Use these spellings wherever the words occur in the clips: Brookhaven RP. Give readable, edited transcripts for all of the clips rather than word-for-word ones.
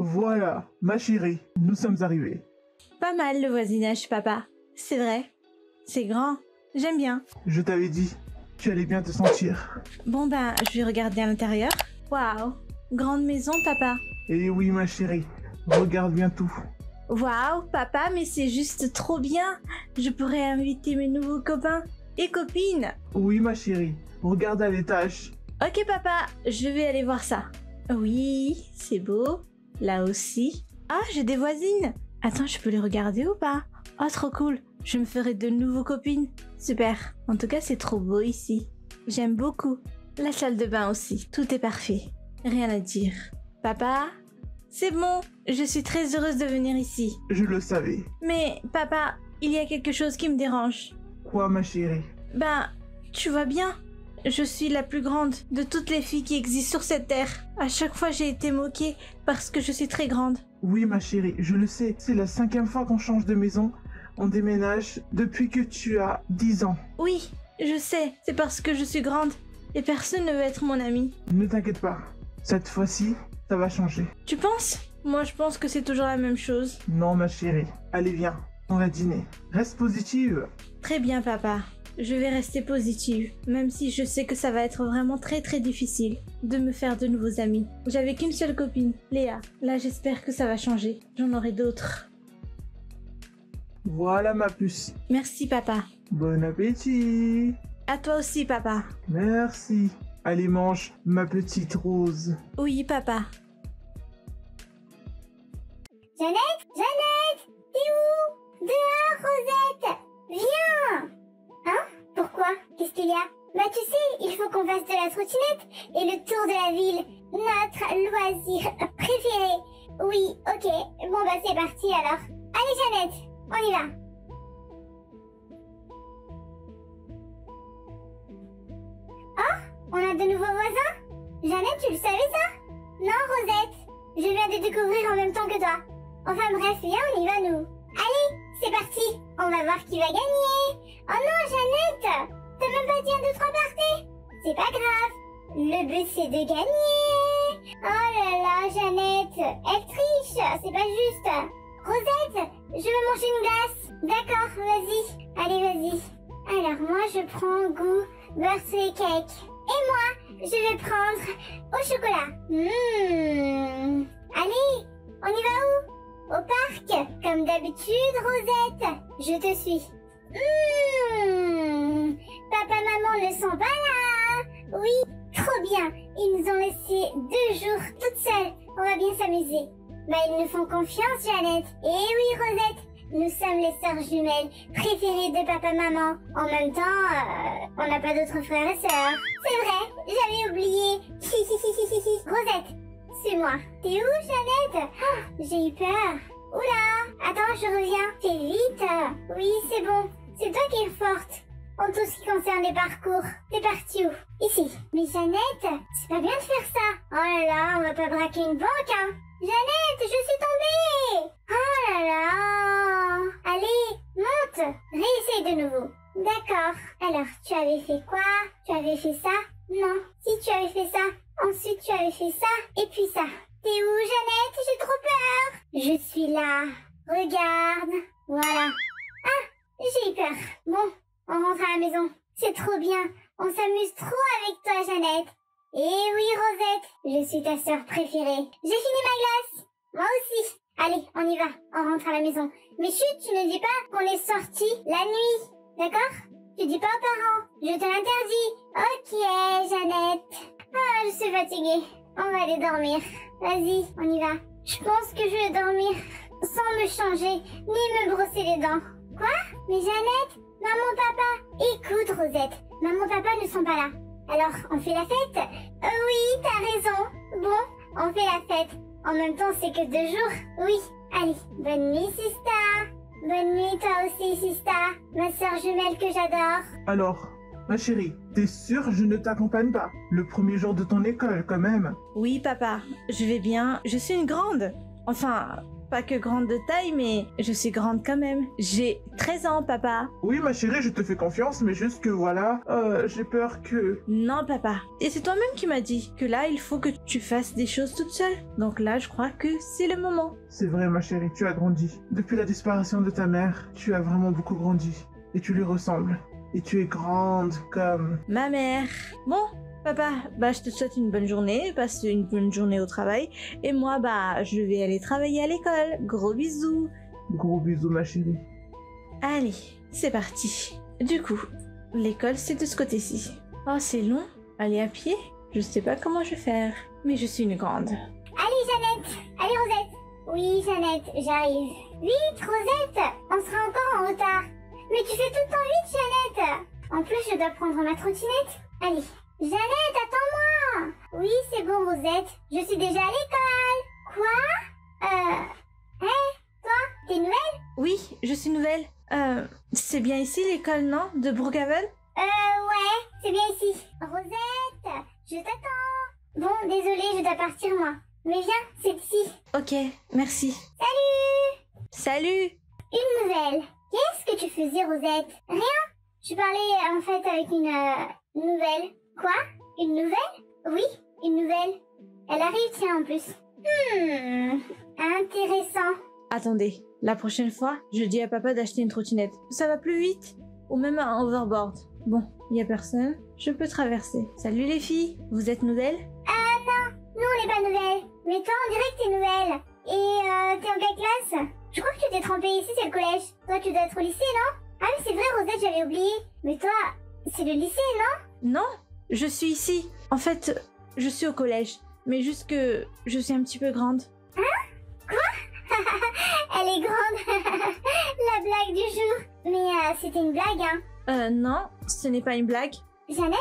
Voilà, ma chérie, nous sommes arrivés. Pas mal le voisinage, papa. C'est vrai. C'est grand. J'aime bien. Je t'avais dit, tu allais bien te sentir. Bon ben, je vais regarder à l'intérieur. Waouh, grande maison, papa. Eh oui, ma chérie, regarde bien tout. Waouh, papa, mais c'est juste trop bien. Je pourrais inviter mes nouveaux copains et copines. Oui, ma chérie, regarde à l'étage. Ok, papa, je vais aller voir ça. Oui, c'est beau. Là aussi. Ah, j'ai des voisines. Attends, je peux les regarder ou pas? Oh, trop cool. Je me ferai de nouveaux copines. Super. En tout cas, c'est trop beau ici. J'aime beaucoup. La salle de bain aussi. Tout est parfait. Rien à dire. Papa, c'est bon. Je suis très heureuse de venir ici. Je le savais. Mais, papa, il y a quelque chose qui me dérange. Quoi, ma chérie? Ben, tu vois bien. Je suis la plus grande de toutes les filles qui existent sur cette terre. À chaque fois, j'ai été moquée parce que je suis très grande. Oui, ma chérie, je le sais. C'est la 5e fois qu'on change de maison. On déménage depuis que tu as 10 ans. Oui, je sais. C'est parce que je suis grande et personne ne veut être mon amie. Ne t'inquiète pas. Cette fois-ci, ça va changer. Tu penses? Moi, je pense que c'est toujours la même chose. Non, ma chérie. Allez, viens. On va dîner. Reste positive. Très bien, papa. Je vais rester positive, même si je sais que ça va être vraiment très très difficile de me faire de nouveaux amis. J'avais qu'une seule copine, Léa. Là, j'espère que ça va changer. J'en aurai d'autres. Voilà ma puce. Merci, papa. Bon appétit. À toi aussi, papa. Merci. Allez, mange ma petite rose. Oui, papa. Jeannette, Jeannette, t'es où? Dehors, Rosette, viens. Hein? Pourquoi? Qu'est-ce qu'il y a? Bah tu sais, il faut qu'on fasse de la trottinette et le tour de la ville. Notre loisir préféré. Oui, ok. Bon bah c'est parti alors. Allez Jeannette, on y va. Oh, on a de nouveaux voisins? Jeannette, tu le savais ça? Non Rosette, je viens de découvrir en même temps que toi. Enfin bref, viens, on y va nous. Allez, c'est parti. On va voir qui va gagner. Oh non, Jeannette! T'as même pas dit un, deux, trois parties? C'est pas grave! Le but c'est de gagner! Oh là là, Jeannette! Elle triche! C'est pas juste! Rosette, je vais manger une glace! D'accord, vas-y! Allez, vas-y! Alors moi, je prends goût birthday cake. Et moi, je vais prendre au chocolat. Allez, on y va où? Au parc! Comme d'habitude, Rosette! Je te suis! Papa, maman ne sont pas là. Oui, trop bien. Ils nous ont laissé 2 jours toutes seules. On va bien s'amuser. Bah, ils nous font confiance, Jeannette. Et oui, Rosette, nous sommes les sœurs jumelles préférées de papa, maman. En même temps, on n'a pas d'autres frères et sœurs. C'est vrai, j'avais oublié. Rosette, c'est moi. T'es où, Jeannette? Oh, j'ai eu peur. Oula! Attends, je reviens. Fais vite. Oui, c'est bon. C'est toi qui es forte en tout ce qui concerne les parcours. T'es partie où? Ici. Mais Jeannette, c'est pas bien de faire ça. Oh là là, on va pas braquer une banque, hein. Jeannette, je suis tombée. Oh là là. Allez, monte. Réessaye de nouveau. D'accord. Alors, tu avais fait quoi? Tu avais fait ça? Non. Si, tu avais fait ça. Ensuite, tu avais fait ça. Et puis ça. T'es où, Jeannette? J'ai trop peur. Je suis là. Regarde. Voilà. Ah, j'ai eu peur. Bon, on rentre à la maison. C'est trop bien. On s'amuse trop avec toi, Jeannette. Eh oui, Rosette, je suis ta sœur préférée. J'ai fini ma glace. Moi aussi. Allez, on y va. On rentre à la maison. Mais chut, tu ne dis pas qu'on est sortis la nuit. D'accord? Tu dis pas aux parents. Je te l'interdis. Ok, Jeannette. Ah, je suis fatiguée. On va aller dormir. Vas-y, on y va. Je pense que je vais dormir sans me changer ni me brosser les dents. Quoi? Mais Jeannette, maman, papa, écoute Rosette, maman, papa ne sont pas là. Alors, on fait la fête? Oui, t'as raison. Bon, on fait la fête. En même temps, c'est que 2 jours. Oui, allez, bonne nuit, Sista. Bonne nuit, toi aussi, Sista, ma soeur jumelle que j'adore. Alors, ma chérie, t'es sûre je ne t'accompagne pas? Le premier jour de ton école, quand même. Oui, papa, je vais bien. Je suis une grande. Enfin, Pas que grande de taille, mais je suis grande quand même. J'ai 13 ans, papa. Oui, ma chérie, je te fais confiance, mais juste que voilà, j'ai peur que... Non, papa. Et c'est toi-même qui m'as dit que là, il faut que tu fasses des choses toute seule. Donc là, je crois que c'est le moment. C'est vrai, ma chérie, tu as grandi. Depuis la disparition de ta mère, tu as vraiment beaucoup grandi. Et tu lui ressembles. Et tu es grande comme... ma mère. Bon, papa, bah je te souhaite une bonne journée, passe une bonne journée au travail. Et moi, bah je vais aller travailler à l'école. Gros bisous. Gros bisous, ma chérie. Allez, c'est parti. Du coup, l'école, c'est de ce côté-ci. Oh, c'est long. Aller à pied, je sais pas comment je vais faire. Mais je suis une grande. Allez, Jeannette. Allez, Rosette. Oui, Jeannette, j'arrive. Vite, Rosette. On sera encore en retard. Mais tu fais tout le temps vite, Jeannette. En plus, je dois prendre ma trottinette. Allez. Jeannette, attends-moi. Oui, c'est bon, Rosette. Je suis déjà à l'école. Quoi? Hé, toi, t'es nouvelle? Oui, je suis nouvelle. C'est bien ici l'école, non? De Brookhaven? Ouais, c'est bien ici. Rosette, je t'attends. Bon, désolée, je dois partir, moi. Mais viens, c'est ici. Ok, merci. Salut. Salut. Une nouvelle. Qu'est-ce que tu faisais, Rosette? Rien. Je parlais en fait avec une nouvelle. Quoi? Une nouvelle? Oui, une nouvelle. Elle arrive, tiens, en plus. Intéressant. Attendez, la prochaine fois, je dis à papa d'acheter une trottinette. Ça va plus vite? Ou même un hoverboard? Bon, il n'y a personne. Je peux traverser. Salut les filles, vous êtes nouvelles? Ah non, nous on n'est pas nouvelles. Mais toi, on dirait que t'es nouvelle. Et t'es en quelle classe? Je crois que tu t'es trempée ici, c'est le collège. Toi, tu dois être au lycée, non? Ah oui, c'est vrai, Rosette, j'avais oublié. Mais toi, c'est le lycée, non? Non, je suis ici. En fait, je suis au collège. Mais juste que je suis un petit peu grande. Hein? Quoi? Elle est grande. La blague du jour. Mais c'était une blague, hein? Non, ce n'est pas une blague. Jeannette,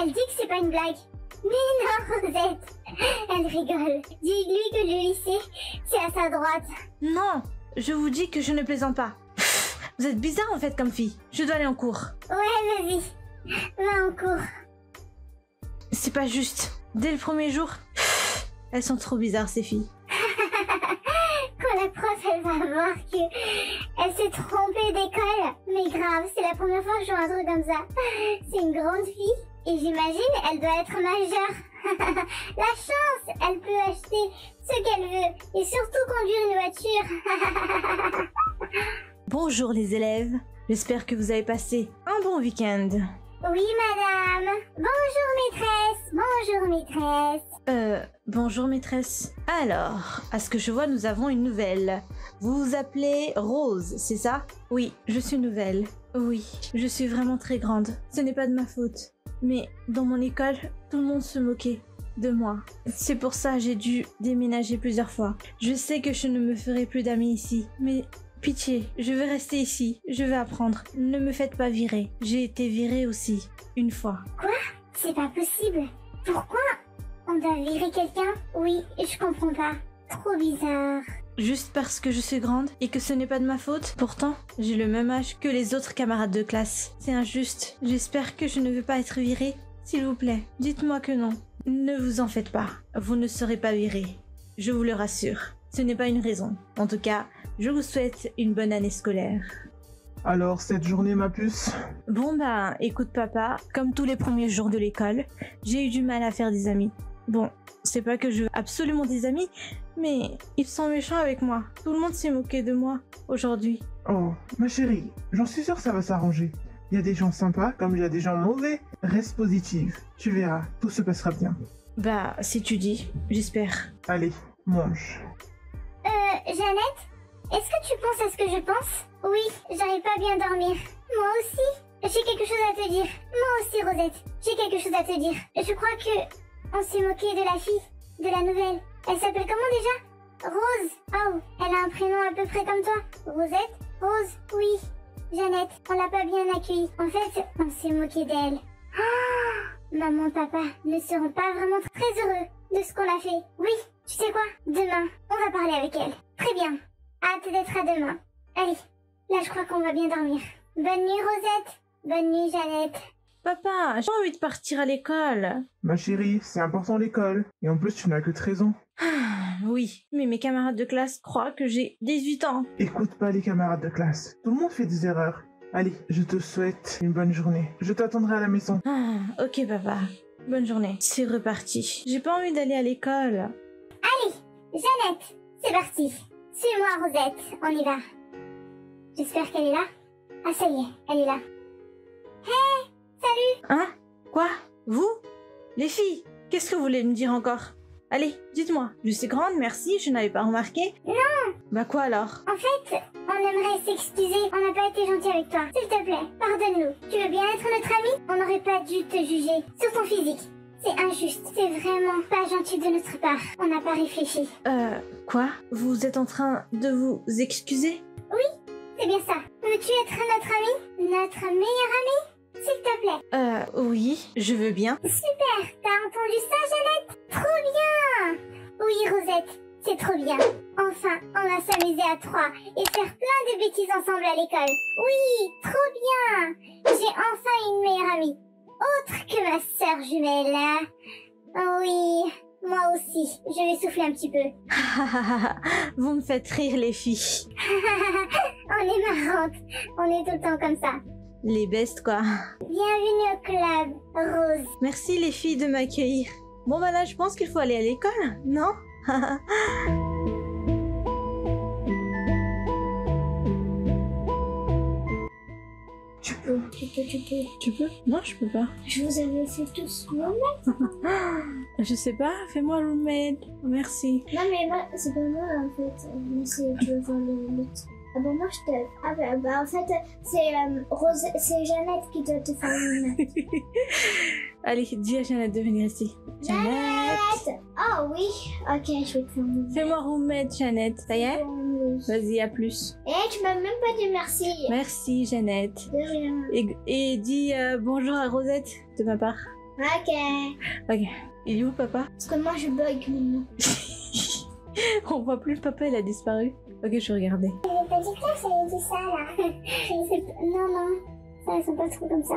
elle dit que c'est pas une blague. Mais non, Rosette. Elle rigole. Dis-lui que le lycée, c'est à sa droite. Non! Je vous dis que je ne plaisante pas. Vous êtes bizarre en fait comme fille. Je dois aller en cours. Ouais, vas-y. Va en cours. C'est pas juste. Dès le premier jour, elles sont trop bizarres ces filles. Quand la prof elle va voir qu'elle s'est trompée d'école. Mais grave, c'est la première fois que je vois un truc comme ça. C'est une grande fille. Et j'imagine, elle doit être majeure. La chance, elle peut acheter ce qu'elle veut et surtout conduire une voiture. Bonjour les élèves, j'espère que vous avez passé un bon week-end. Oui madame, bonjour maîtresse, bonjour maîtresse. Bonjour maîtresse. Alors, à ce que je vois, nous avons une nouvelle. Vous vous appelez Rose, c'est ça? Oui, je suis nouvelle. Oui, je suis vraiment très grande, ce n'est pas de ma faute. Mais dans mon école, tout le monde se moquait de moi. C'est pour ça que j'ai dû déménager plusieurs fois. Je sais que je ne me ferai plus d'amis ici. Mais pitié, je vais rester ici. Je vais apprendre. Ne me faites pas virer. J'ai été virée aussi, une fois. Quoi? C'est pas possible. Pourquoi on doit virer quelqu'un? Oui, je comprends pas. Trop bizarre. Juste parce que je suis grande et que ce n'est pas de ma faute. Pourtant, j'ai le même âge que les autres camarades de classe. C'est injuste. J'espère que je ne vais pas être virée. S'il vous plaît, dites-moi que non. Ne vous en faites pas. Vous ne serez pas virée. Je vous le rassure. Ce n'est pas une raison. En tout cas, je vous souhaite une bonne année scolaire. Alors, cette journée, ma puce? Bon bah, écoute papa, comme tous les premiers jours de l'école, j'ai eu du mal à faire des amis. Bon, c'est pas que je veux absolument des amis, mais ils sont méchants avec moi. Tout le monde s'est moqué de moi aujourd'hui. Oh, ma chérie, j'en suis sûre que ça va s'arranger. Il y a des gens sympas comme il y a des gens mauvais. Reste positive, tu verras, tout se passera bien. Bah, si tu dis, j'espère. Allez, mange. Jeannette, est-ce que tu penses à ce que je pense? Oui, j'arrive pas à bien dormir. Moi aussi, j'ai quelque chose à te dire. Moi aussi, Rosette, j'ai quelque chose à te dire. Je crois que... on s'est moqué de la fille, de la nouvelle. Elle s'appelle comment déjà? Rose. Oh, elle a un prénom à peu près comme toi. Rosette? Rose, oui. Jeannette, on l'a pas bien accueillie. En fait, on s'est moqué d'elle. Oh, maman, papa ne seront pas vraiment très heureux de ce qu'on a fait. Oui, tu sais quoi? Demain, on va parler avec elle. Très bien. Hâte d'être à demain. Allez, là je crois qu'on va bien dormir. Bonne nuit, Rosette. Bonne nuit, Jeannette. Papa, j'ai envie de partir à l'école. Ma chérie, c'est important l'école. Et en plus, tu n'as que 13 ans. Oui, mais mes camarades de classe croient que j'ai 18 ans. Écoute pas les camarades de classe. Tout le monde fait des erreurs. Allez, je te souhaite une bonne journée. Je t'attendrai à la maison. Ah, ok papa. Bonne journée. C'est reparti. J'ai pas envie d'aller à l'école. Allez, Jeannette, c'est parti. Suis-moi Rosette, on y va. J'espère qu'elle est là. Ah ça y est, elle est là. Hé, hey, salut. Hein? Quoi? Vous? Les filles? Qu'est-ce que vous voulez me dire encore? Allez, dites-moi. Je suis grande, merci, je n'avais pas remarqué. Non. Bah quoi alors? En fait, on aimerait s'excuser, on n'a pas été gentil avec toi. S'il te plaît, pardonne-nous. Tu veux bien être notre ami? On n'aurait pas dû te juger sur ton physique. C'est injuste, c'est vraiment pas gentil de notre part. On n'a pas réfléchi. Quoi? Vous êtes en train de vous excuser? Oui, c'est bien ça. Veux-tu être notre ami? Notre meilleur ami? S'il te plaît. Oui, je veux bien. Super, t'as entendu ça, Jeannette? Trop bien! Oui, Rosette, c'est trop bien. Enfin, on va s'amuser à trois et faire plein de bêtises ensemble à l'école. Oui, trop bien! J'ai enfin une meilleure amie. Autre que ma sœur jumelle. Oui, moi aussi. Je vais souffler un petit peu. Vous me faites rire, les filles. On est marrantes. On est tout le temps comme ça. Les bestes, quoi. Bienvenue au club, Rose. Merci les filles de m'accueillir. Bon bah là, je pense qu'il faut aller à l'école, non? Tu peux? Non, je peux pas. Je vous avais fait tous roommate. Je sais pas, fais-moi roommate. Merci. Non mais moi, c'est pas moi en fait. Mais c'est je veux voir le l'autre. Ah bon, moi je t'aide. Ah bah en fait, c'est Jeannette qui doit te faire une note. Allez, dis à Jeannette de venir ici. Jeannette! Oh oui! Ok, je vais te faire une note. Fais-moi roommate, Jeannette, ça y est? Oui. Vas-y, à plus. Eh, tu m'as même pas dit merci. Merci, Jeannette. De rien. Et dis bonjour à Rosette, de ma part. Ok. Ok. Il est où, papa? Parce que moi je bug maintenant. On voit plus le papa, il a disparu. Ok, je vais regarder. J'avais pas dit clair, j'avais dit ça là. Non, non, ça ne sont pas trop comme ça.